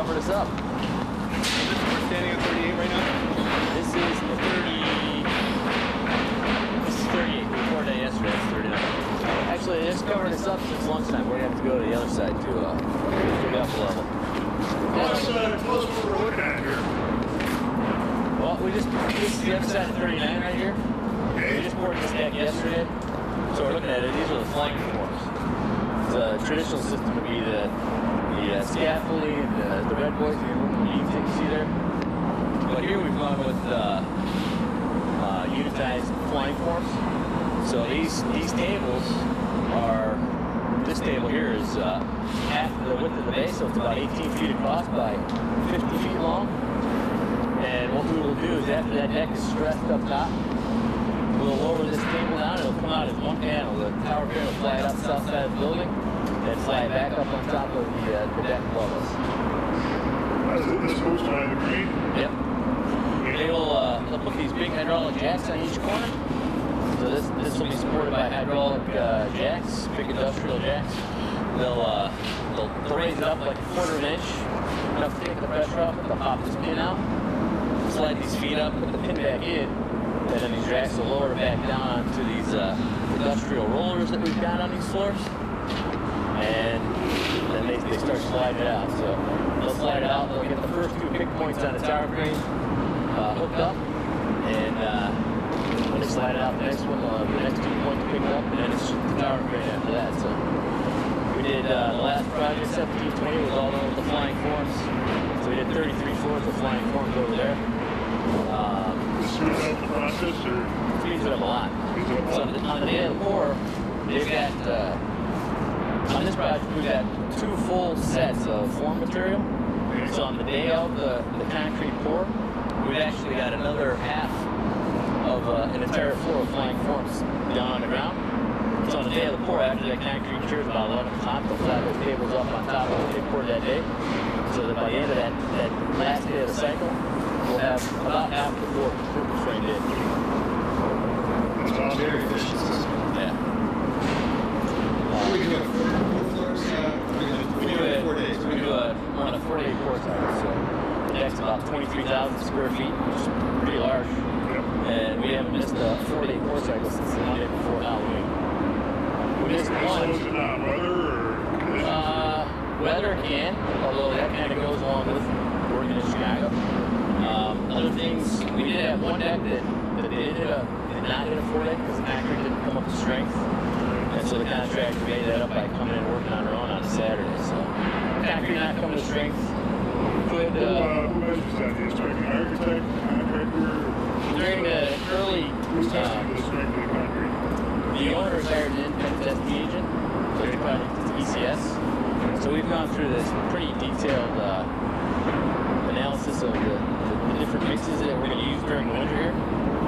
covered us up. We're standing at 38 right now? This is the 30. This is 38. We poured that yesterday. It's 39. Actually, it's covered us up since lunchtime. We're going to have to go to the other side to get up level. What's what we're looking at here? Well, we just this is the other side of 39 right here. Okay. We just poured this deck yesterday. So we're looking at it. These are the flank forms. The traditional system would be the scaffolding, the red boys, the leaves that you see there. But here we've gone with unitized flying forms. So these tables are, this table here is half the width of the base, so it's about 18 feet across by 50 feet long. And what we will do is after that deck is stressed up top, we'll lower this table down, it'll come out as one panel. The tower crane will fly it up the south side of the building, and fly it back up on top of the deck above us. That's what this post line would be? Yep. Yeah. They will put these big hydraulic jacks on each corner. So this will be supported by hydraulic jacks, big industrial jacks. They'll raise it up like a quarter of an inch, enough to take the pressure off, they'll pop this pin out, slide these feet up, put the pin back in, and then these racks will lower back down onto these industrial rollers that we've got on these floors. And then they start sliding it out. So they'll slide it out, they'll get the first two big points on the tower crane hooked up. And when they slide it out, the next one, the next 2 points picked up, and then it's the tower crane after that. So we did the last project, 1720, was all over the flying forms. So we did 33 floors of flying forms over there. Speeds it up a lot. So on the day of the pour, they've got, on this project, we've got two full sets of form material. So on the day of the concrete pour, we've actually got another half of an entire floor of flying forms down on the ground. So on the day of the pour, after that concrete cures about 11 o'clock, they'll flat those tables up on top of what they poured that day. So that by the end of that last day of the cycle, we'll have about half the floor perfect framed in. It's very efficient system. Yeah. We do a 4 floors. We do it 4 days. We do on a 4-day pour cycle. So the deck's about 23,000 square feet, which is pretty large. And we haven't missed a 4-day pour cycle since the Monday before Halloween. We missed one. Weather can, although that kind of goes along with working in Chicago. Other things, we did have one deck that did not hit a 4-deck because the concrete didn't come up to strength. And so the contractor made that up by coming in and working on her own on a Saturday. So the concrete not coming to strength. Could, who measures that? The architect, contractor? During the early... Who's testing the strength of the concrete? The owner has hired an independent testing agent. So the project is ECS. So we've gone through this pretty detailed analysis of the different mixes that we're going to use during the winter here.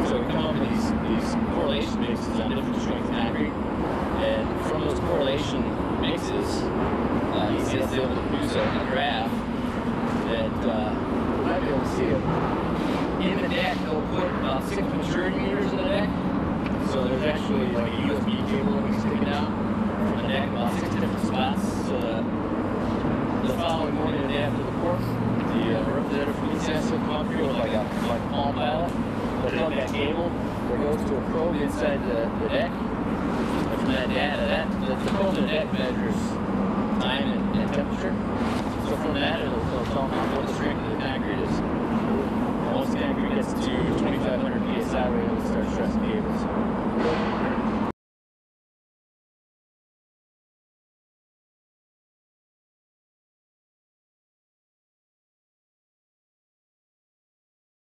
So we come up with these correlation mixes on different strengths of concrete. And from those correlation mixes, ECS is able to produce a graph that we might be able to see it. In the deck, they'll put about 6 maturity meters in the deck. So there's actually like a USB cable that we stick it out from the deck, about 6 different spots. So the following morning and the day after the course, the representative from ECS will come up here with like a palm pallet. They'll plug that cable that goes to a probe inside the deck. And from that data, the probe in the deck measures